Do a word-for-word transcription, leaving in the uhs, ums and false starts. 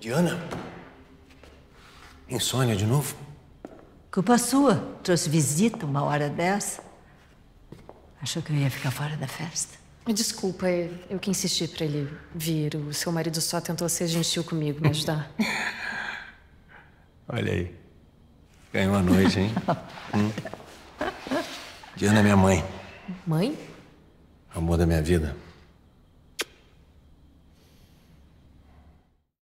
Diana? Insônia de novo? Culpa sua. Trouxe visita uma hora dessa. Achou que eu ia ficar fora da festa? Me desculpa, eu que insisti pra ele vir. O seu marido só tentou ser gentil comigo, me ajudar. Olha aí. Ganhou a noite, hein? hum. Diana é minha mãe. Mãe? Amor da minha vida.